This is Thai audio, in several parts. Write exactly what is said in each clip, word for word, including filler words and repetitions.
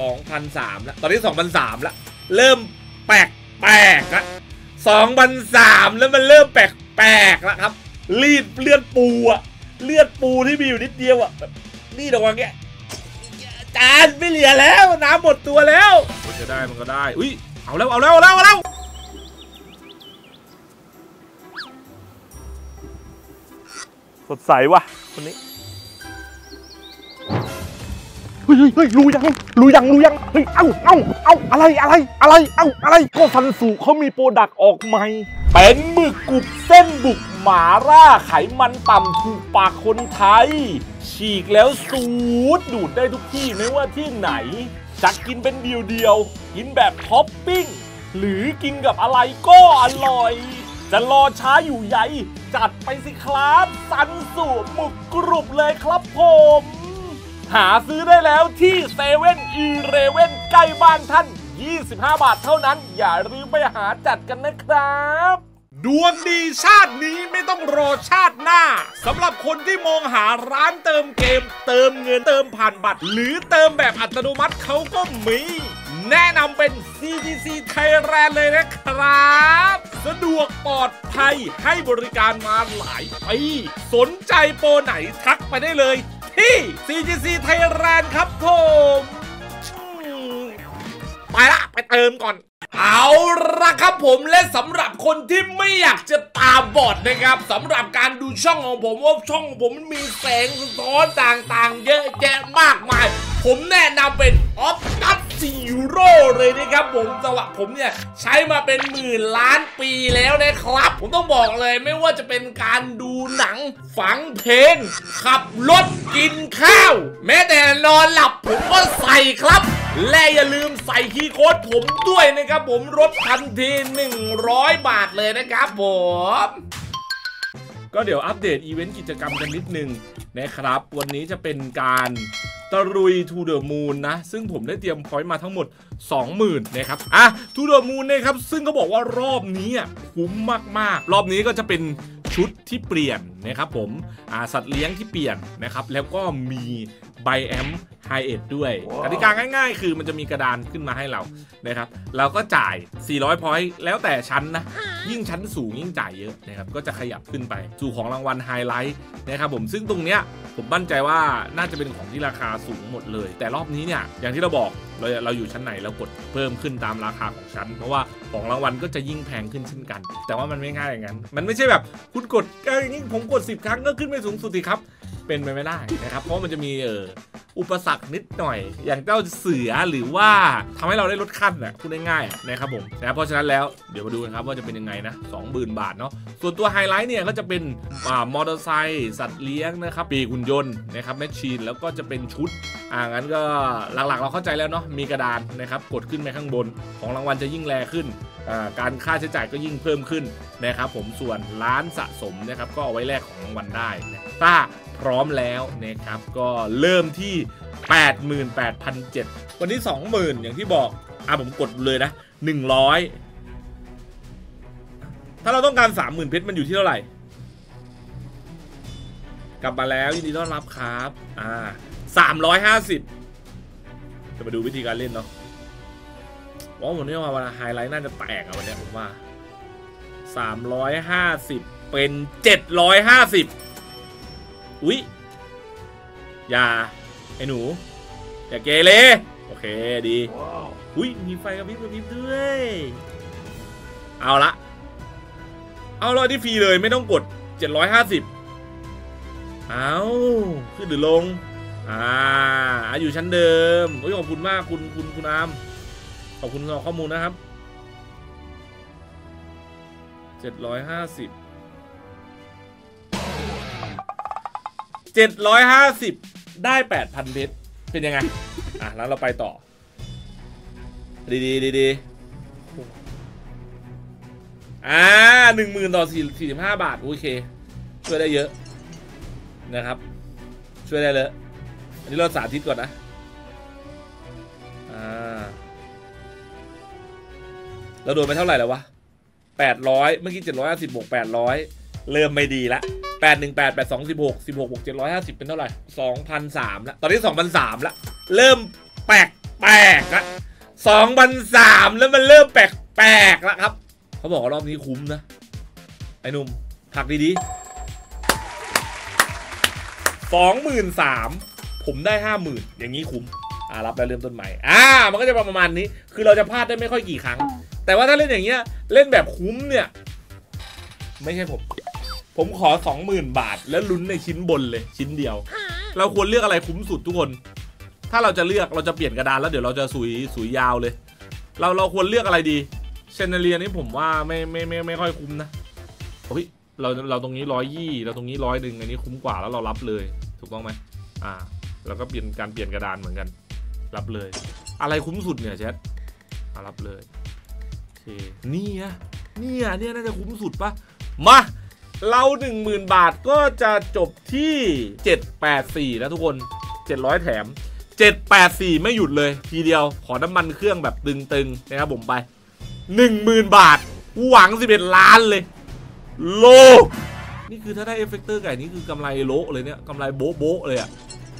สองพันสามแล้วตอนนี้สองพันสามแล้วเริ่มแปลกแปลกละสองพันสามแล้วมันเริ่มแปลกแปลกละครับรีดเลือดปูอะเลือดปูที่มีอยู่นิดเดียวอะแบบนี่ระวังแกจานไม่เหลือแล้วน้ำหมดตัวแล้วมันจะได้มันก็ได้อุ้ยเอาแล้วเอาแล้วเอาแล้วเอาแล้วสดใสว่ะคนนี้เฮ้ยเฮ้ยรู้ยังรู้ยังรู้ยังเฮ้ยเอ้าเอ้าเอ้าอะไรอะไรอะไรเอ้าอะไรก็ซันสุเขามีโปรดักต์ออกใหม่เป็นหมึกกรุบเส้นบุกหมาล่าไขมันต่ำถูกปากคนไทยฉีกแล้วสูดดูดได้ทุกที่ไม่ว่าที่ไหนจักกินเป็นเดียวเดียวกินแบบท็อปปิ้งหรือกินกับอะไรก็อร่อยจะรอช้าอยู่ใหญ่จัดไปสิครับซันสุหมึกกรุบเลยครับผมหาซื้อได้แล้วที่เซเว่นอีเลเว่นใกล้บ้านท่านยี่สิบห้าบาทเท่านั้นอย่าลืมไปหาจัดกันนะครับดวงดีชาตินี้ไม่ต้องรอชาติหน้าสำหรับคนที่มองหาร้านเติมเกมเติมเงินเติมผ่านบัตรหรือเติมแบบอัตโนมัติเขาก็มีแนะนำเป็น ซี จี ซี Thailand เลยนะครับสะดวกปลอดภัยให้บริการมาหลายปีสนใจโปรไหนทักไปได้เลยที่ ซี จี ซี Thailand ครับผมไปละไปเติมก่อนเอาละครับผมและสำหรับคนที่ไม่อยากจะตาบอดนะครับสำหรับการดูช่องของผมว่าช่องผมมันมีแสงสะท้อนต่างๆเยอะแยะมากมายผมแนะนำเป็นออฟตัสซีโร่เลยนะครับผมสำหรับผมเนี่ยใช้มาเป็นหมื่นล้านปีแล้วนะครับผมต้องบอกเลยไม่ว่าจะเป็นการดูหนังฟังเพลงขับรถกินข้าวแม้แต่นอนหลับผมก็ใส่ครับและอย่าลืมใส่คีย์โค้ดผมด้วยนะครับผมลดทันทีหนึ่งร้อยบาทเลยนะครับผมก็เดี๋ยวอัปเดตอีเวนต์กิจกรรมกันนิดนึงนะครับวันนี้จะเป็นการตะลุยทูเดอร์มูนนะซึ่งผมได้เตรียมพอยต์มาทั้งหมด สองหมื่น นะครับอ่ะทูเดอร์มูนนะครับซึ่งเขาบอกว่ารอบนี้คุ้มมากๆรอบนี้ก็จะเป็นชุดที่เปลี่ยนนะครับผมอ่าสัตว์เลี้ยงที่เปลี่ยนนะครับแล้วก็มีไบแอมไฮเอ็ดด้วยกติกาง่ายๆคือมันจะมีกระดานขึ้นมาให้เรานะครับเราก็จ่ายสี่ร้อยพอยต์แล้วแต่ชั้นนะยิ่งชั้นสูงยิ่งจ่ายเยอะนะครับก็จะขยับขึ้นไปสู่ของรางวัลไฮไลท์นะครับผมซึ่งตรงเนี้ยผมมั่นใจว่าน่าจะเป็นของที่ราคาสูงหมดเลยแต่รอบนี้เนี่ยอย่างที่เราบอกเราเราอยู่ชั้นไหนเรากดเพิ่มขึ้นตามราคาของชั้นเพราะว่าของรางวัลก็จะยิ่งแพงขึ้นเช่นกันแต่ว่ามันไม่ง่ายอย่างนั้นมันไม่ใช่แบบคุณกดอย่างนี้ผมกดสิบครั้งก็ขึ้นไปสูงสุดสิครับเป็นไปไม่ได้นะครับเพราะมันจะมีเอออุปสรรคนิดหน่อยอย่างเจ้าเสือหรือว่าทำให้เราได้ลดขั้นนะพูดง่ายๆนะครับผมนะเพราะฉะนั้นแล้วเดี๋ยวมาดูกันครับว่าจะเป็นยังไงนะ สองหมื่นบาทเนาะส่วนตัวไฮไลท์เนี่ยก็จะเป็นมอเตอร์ไซค์สัตว์เลี้ยงนะครับปีกหุ่นยนต์นะครับแมชชีนแล้วก็จะเป็นชุดอ่างั้นก็หลักๆเราเข้าใจแล้วเนาะมีกระดานนะครับกดขึ้นไปข้างบนของรางวัลจะยิ่งแรงขึ้นการค่าใช้จ่ายก็ยิ่งเพิ่มขึ้นนะครับผมส่วนร้านสะสมนะครับก็เอาไว้แลกของรางวัลได้ถ้าพร้อมแล้วนะครับก็เริ่มที่ แปดหมื่นแปดพันเจ็ดร้อย วันนี้ สองหมื่น อย่างที่บอกอ่ะผมกดเลยนะหนึ่งร้อยถ้าเราต้องการ สามหมื่นเพชรมันอยู่ที่เท่าไหร่กลับมาแล้วยินดีต้อนรับครับอ่าสามร้อยห้าสิบจะมาดูวิธีการเล่นเนาะว่าวันนี้ว่าไฮไลท์น่าจะแตกอะวันนี้ผมว่าสามร้อยห้าสิบเป็นเจ็ดร้อยห้าสิบอุ๊ยอย่าไอ้หนูอย่าเกเรโอเคดีอุ๊ยมีไฟกระพริบกระพริบด้วยเอาละเอารอที่ฟรีเลยไม่ต้องกดเจ็ดร้อยห้าสิบเอาขึ้นหรือลงอ่าอยู่ชั้นเดิมโอ้ยขอบคุณมากคุณคุณคุณอามขอบคุณสำหรับข้อมูลนะครับเจ็ดร้อยห้าสิบเจ็ดร้อยห้าสิบ ได้ แปดพันเพชรเป็นยังไงอ่ะแล้วเราไปต่อดีดีดีดีอ่าหนึ่งหมื่นต่อสี่สี่สิบห้าบาทโอเคช่วยได้เยอะนะครับช่วยได้เลยอันนี้เราสาธิตก่อนนะอ่าเราโดนไปเท่าไหร่แล้ววะแปดร้อยเมื่อกี้เจ็ดร้อยห้าสิบบวกแปดร้อยเริ่มไม่ดีละแปดหนึ่งแปด แปดสอง สิบหก สิบหก บวก เจ็ดร้อยห้าสิบเป็นเท่าไหร่ สองพันสาม ละตอนนี้ สองพันสาม ละเริ่มแปลก ปลกๆละสองพันสามแล้วมันเริ่มแปลกๆละครับเขาบอกว่ารอบนี้คุ้มนะไอ้หนุ่มถักดีๆสองหมื่นสามผมได้ห้าหมื่นอย่างนี้คุ้มอ่ารับแล้วเริ่มต้นใหม่อ่ามันก็จะประมาณนี้คือเราจะพลาดได้ไม่ค่อยกี่ครั้งแต่ว่าถ้าเล่นอย่างเงี้ยเล่นแบบคุ้มเนี่ยไม่ใช่ผมผมขอ สองหมื่น บาทแล้วลุ้นในชิ้นบนเลยชิ้นเดียวเราควรเลือกอะไรคุ้มสุดทุกคนถ้าเราจะเลือกเราจะเปลี่ยนกระดานแล้วเดี๋ยวเราจะสุยสุยยาวเลยเราเราควรเลือกอะไรดีเชนเลียนี่ผมว่าไม่ไม่ไม่ไม่ค่อยคุ้มนะโอ้ยเราเราตรงนี้ร้อยยี่เราตรงนี้ร้อยหนึ่งอันนี้คุ้มกว่าแล้วเรารับเลยถูกต้องไหมอ่าเราก็เปลี่ยนการเปลี่ยนกระดานเหมือนกันรับเลยอะไรคุ้มสุดเนี่ยแชทรับเลยโอเคนี่นะนี่อ่ะเนี่ยน่าจะคุ้มสุดปะมาเราหนึ่งหมื่นบาทก็จะจบที่เจ็ดร้อยแปดสิบสี่นะทุกคนเจ็ดร้อยแถมเจ็ดร้อยแปดสิบสี่ไม่หยุดเลยทีเดียวขอน้ำมันเครื่องแบบตึงๆนะครับผมไป หนึ่งหมื่น บาทหวังสิบเอ็ดล้านเลยโลนี่คือถ้าได้เอฟเฟกเตอร์ไก่นี่คือกำไรโลเลยเนี่ยกำไรโบ๊ะโบ๊ะเลยอ่ะ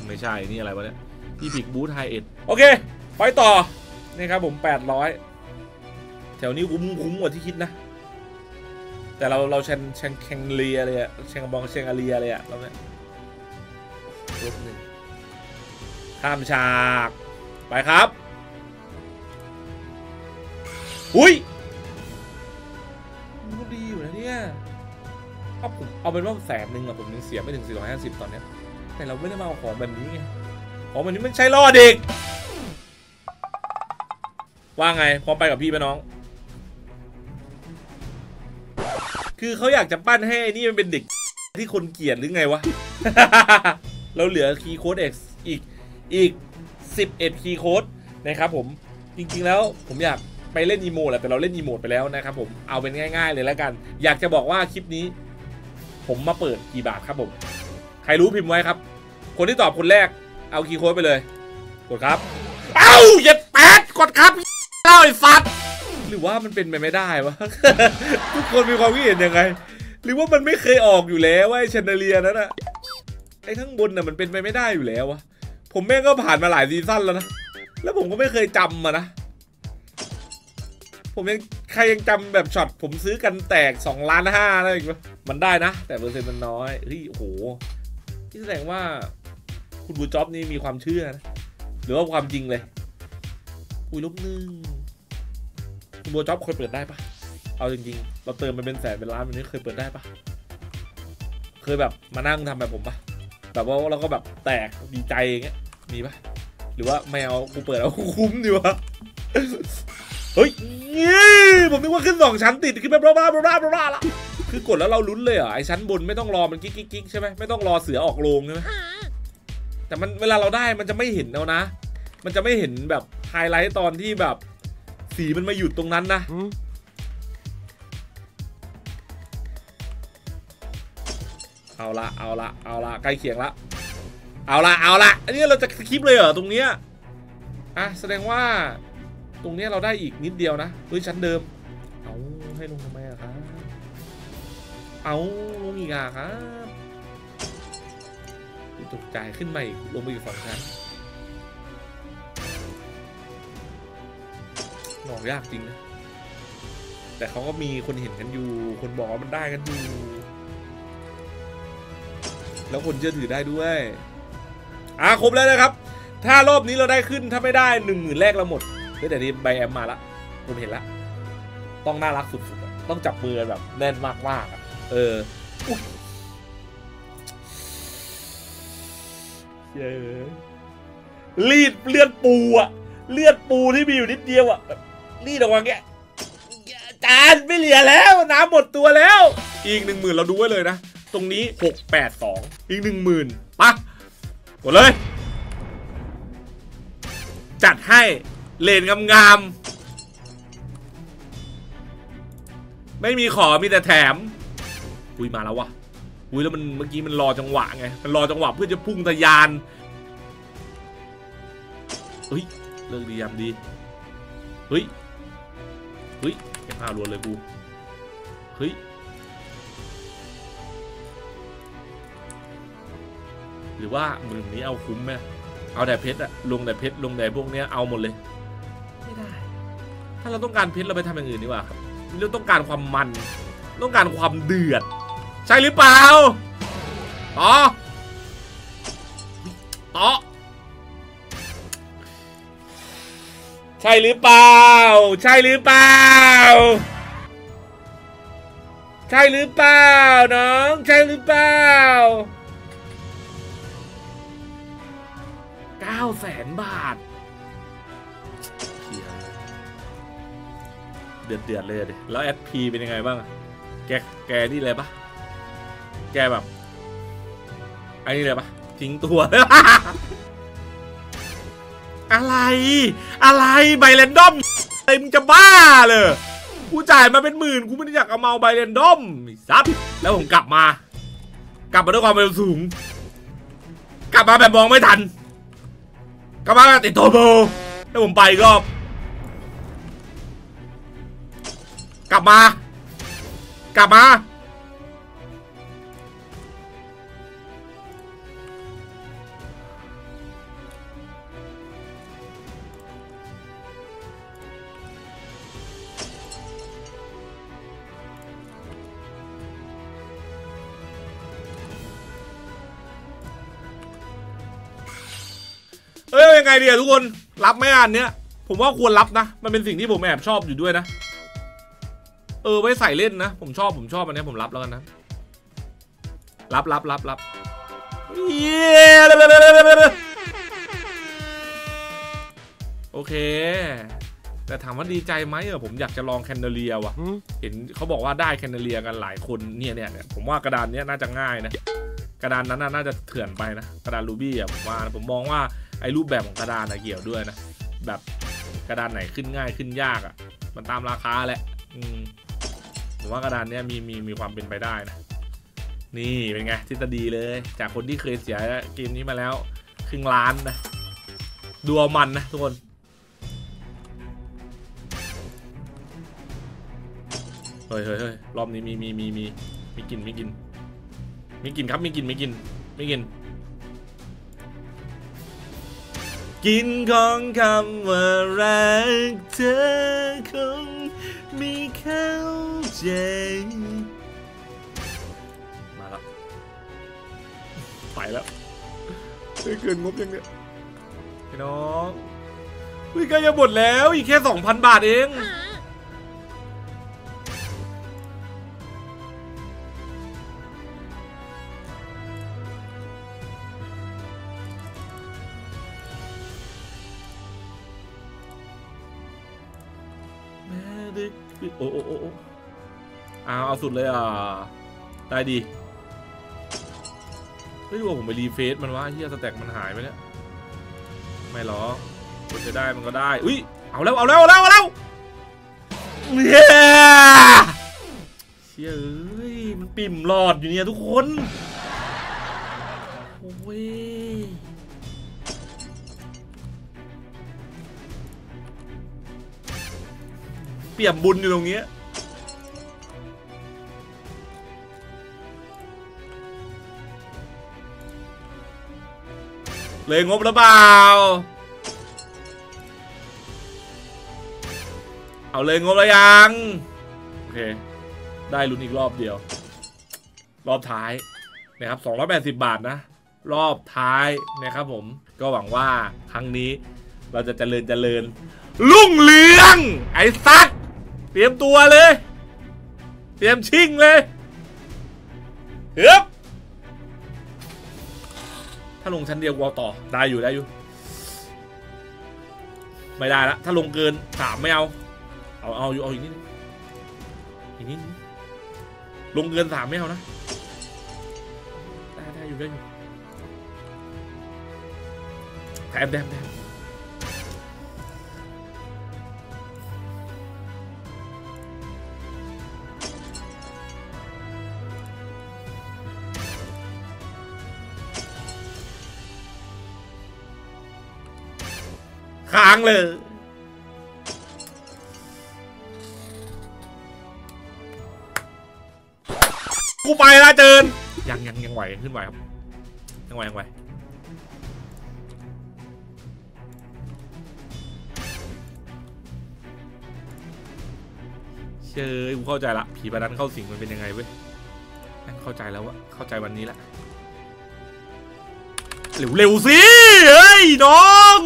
ไม่ใช่นี่อะไรวะเนี่ยที่พิกบูทไฮเอ็ดโอเคไปต่อนี่ครับผมแปดร้อยแถวนี้คุ้มๆกว่าที่คิดนะแต่เราเราเชนเชนแข่งเลียเลยอะเชนบองเชนอาเลียเลยอะเราเนี่ยรถหนึ่งข้ามฉากไปครับอุ้ยมันก็ดีอยู่นะเนี่ยเอาผมเอาเป็นว่าแสนหนึ่งอะผมยังเสียไม่ถึงสี่ร้อยห้าสิบตอนเนี้ยแต่เราไม่ได้มาเอาของแบบนี้ไงของแบบนี้มันใช้ล่อเด็กว่าไงพร้อมไปกับพี่ไหมน้องคือเขาอยากจะปั้นให้นี่มันเป็นเด็กที่คนเกลียดหรือไงวะ เราเหลือคีย์โค้ด X อีกอีกสิบเอ็ดคีย์โค้ดนะครับผมจริงๆแล้วผมอยากไปเล่นอีโมดแหละแต่เราเล่นอีโมดไปแล้วนะครับผมเอาเป็นง่ายๆเลยแล้วกันอยากจะบอกว่าคลิปนี้ผมมาเปิดกี่บาทครับผมใครรู้พิมพ์ไว้ครับคนที่ตอบคนแรกเอาคีย์โค้ดไปเลยกดครับเอ้าอย่าแปดกดครับเล่าไอ้สัตว์หรือว่ามันเป็นไปไม่ได้วะทุกคนมีความคิดเห็นยังไงหรือว่ามันไม่เคยออกอยู่แล้วไอ้แชนเดเลียนั่นอะไอ้ข้างบนน่ะมันเป็นไปไม่ได้อยู่แล้ววะผมแม่งก็ผ่านมาหลายซีซั่นแล้วนะแล้วผมก็ไม่เคยจำมานะผมยังใครยังจำแบบช็อตผมซื้อกันแตกสองล้านห้าอะไรอีกวะมันได้นะแต่เปอร์เซ็นต์มันน้อยเฮ้ยโอ้โหที่แสดงว่าคุณบูจ๊อบนี่มีความเชื่อนะหรือว่าความจริงเลยอุ้ยลบหนึ่งบัวจ็อบเคยเปิดได้ปะเอาจริงๆเราเติมมันเป็นแสนเป็นล้านมันนี้เคยเปิดได้ปะเคยแบบมานั่งทำแบบผมปะแบบว่าเราก็แบบแตกดีใจอย่างเงี้ยมีปะหรือว่าไม่เอากูเปิดเอาคุ้มดีวะเฮ้ยผมนึกว่าขึ้นสองชั้นติดขึ้นไปบลาบลาบลาบลาละคือกดแล้วเราลุ้นเลยอ่ะไอชั้นบนไม่ต้องรอมันกิ๊กกิ๊กใช่ไหมไม่ต้องรอเสือออกโรงใช่ไหมแต่มันเวลาเราได้มันจะไม่เห็นแล้วนะมันจะไม่เห็นแบบไฮไลท์ตอนที่แบบสีมันมาหยุดตรงนั้นนะเอาละเอาละเอาละใกล้เคียงละเอาละเอาละอันนี้เราจะคลิปเลยเหรอตรงเนี้ยอ่ะแสดงว่าตรงเนี้ยเราได้อีกนิดเดียวนะเฮ้ยชั้นเดิมเอาให้ลงทำไมอะครับเอาลงอีกอะครับตกใจขึ้นใหม่ลงไปอีกสองชั้นหนอกยากจริงนะแต่เขาก็มีคนเห็นกันอยู่คนบอกว่ามันได้กันอยู่แล้วคนเชื่อถือได้ด้วยอ่ะครบแล้วนะครับถ้ารอบนี้เราได้ขึ้นถ้าไม่ได้หนึ่งหมื่นแรกเราหมดแล้วแต่นี้ใบแอมมาละผมเห็นละต้องน่ารักสุดๆต้องจับมือแบบแน่นมากๆเออเย้รีดเลือดปูอะเลือดปูที่มีอยู่นิดเดียวอะนี่ระวังแกจานไม่เหลือแล้วน้ำหมดตัวแล้วอีกหนึ่งหมื่นเราดูไว้เลยนะตรงนี้หกร้อยแปดสิบสองอีกหนึ่งหมื่นปะกดเลยจัดให้เลนงามๆไม่มีขอมีแต่แถมอุ้ยมาแล้ววะอุ้ยแล้วมันเมื่อกี้มันรอจังหวะไงมันรอจังหวะเพื่อจะพุ่งทะยานเฮ้ยเลิกดียามดีเฮ้ยเฮ้ยแค่ห้าล้วนเลยกูเฮ้ยหรือว่าหมื่นนี้เอาคุ้มไหม เอาแต่เพชรอะลงแต่เพชรลงแต่พวกเนี้ยเอาหมดเลยไม่ได้ถ้าเราต้องการเพชรเราไปทำอย่างอื่นดีกว่าครับเราต้องการความมันต้องการความเดือดใช่หรือเปล่าต่อต่อใช่หรือเปล่าใช่หรือเปล่าใช่หรือเปล่าน้องใช่หรือเปล่าเก้าแสนบาทเดือดเดือดเลยดิแล้วแอดพีเป็นยังไงบ้างแกแกนี่เลยปะแกแบบไอ้นี่เลยปะทิ้งตัว อะไรอะไรใบแรนดอมไอ้มึงจะบ้าเลยกูจ่ายมาเป็นหมื่นกูไม่ได้อยากเอาเมาใบเรนดอมซับแล้วผมกลับมากลับมาด้วยความเร็วสูงกลับมาแบบมองไม่ทันกลับมาติดโทโบแล้วผมไปก็กลับมากลับมาเอ้ยยังไงดีทุกคนรับไหมอันเนี้ยผมว่าควรรับนะมันเป็นสิ่งที่ผมแอบชอบอยู่ด้วยนะเออไว้ใส่เล่นนะผมชอบผมชอบอันนี้ผมรับแล้วกันนะรับรับรับรับเย้โอเคแต่ถามว่าดีใจไหมเออผมอยากจะลองแคนเดเลียว่ะเห็นเขาบอกว่าได้แคนเดเลียกันหลายคนเนี่ยเนี่ยผมว่ากระดานเนี้ยน่าจะง่ายนะกระดานนั้นน่าจะเถื่อนไปนะกระดานรูบี้อ่ะผมว่าผมมองว่าไอ้รูปแบบของกระดานอะเกี่ยวด้วยนะแบบกระดานไหนขึ้นง่ายขึ้นยากอะมันตามราคาแหละอืมผมว่ากระดานเนี้ยมีมีมีความเป็นไปได้นะนี่เป็นไงทฤษฎีเลยจากคนที่เคยเสียเกมนี้มาแล้วครึ่งล้านนะดูเอามันนะทุกคนเฮ้ยเฮ้ยเฮ้ยรอบนี้มีมีมีมีมีกินมีกินมีกินครับมีกินมีกินมีกินกินของคำว่ารักเธอคงไม่เข้าใจมาแล้วไปแล้วไม่เกินงบยังเนี่ยพี่น้องวิ่งใกล้จะหมดแล้วอีกแค่ สองพัน บาทเองโอ้โอ้โอ้เอาเอาสุดเลยอ่ะได้ดีไม่รู้ว่าผมไปรีเฟซมันวะเฮียสแต็กมันหายไปเนี่ยไม่หรอกมันจะได้มันก็ได้อุ้ยเอาแล้วเอาแล้วเอาแล้วเอาแล้วเย้เชี่ยเอ้ยมันปิ่มหลอดอยู่เนี่ยทุกคนโอ้ยเปี่ยมบุญอยู่ตรงนี้เลยงบหรือเปล่าเอาเลยงบแล้วยังโอเคได้ลุ้นอีกรอบเดียวรอบท้ายนะครับ สองร้อยแปดสิบบาทนะรอบท้ายนะครับผมก็หวังว่าครั้งนี้เราจะเจริญเจริญรุ่งเรืองไอ้สัตว์เตรียมตัวเลยเตรียมชิงเลยเฮ้ยถ้าลงชั้นเดียววอลต่อได้อยู่ได้อยู่ไม่ได้ละถ้าลงเกินสามไม่เอาเอาเอาอยู่เอาอีกนิดอีกนิดลงเกินสามไม่เอานะได้ได้อยู่ได้อยู่แถมแถมแถมค้างเลยกูไปละเจินยังยังยังไหวขึ้นไหวครับยังไหวยังไหว เชื่อกูเข้าใจละผีบาดันเข้าสิงมันเป็นยังไงเว้ยเข้าใจแล้วอะเข้าใจวันนี้ละเร็วๆสิเฮ้ยน้อง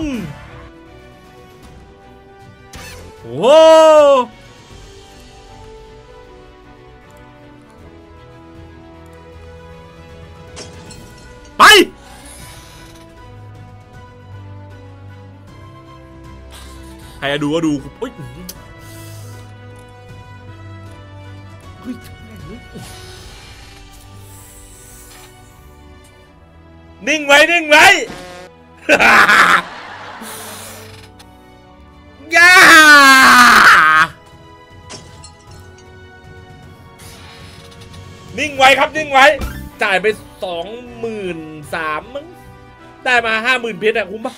โอ้ไปใครดูก็ดูเฮ้ยนิ่งไว้นิ่งไว้ ย่า นิ่งไว้ครับนิ่งไว้จ่ายไปสองหมื่นสามมั้งได้มาห้าหมื่นเพชรอะคุ้มปะ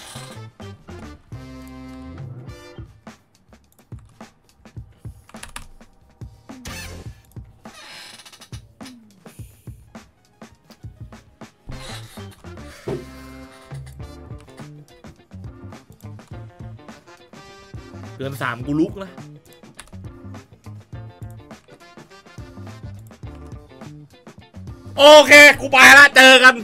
เดือนสามกูลุกนะโอเคกูไปละเจอกัน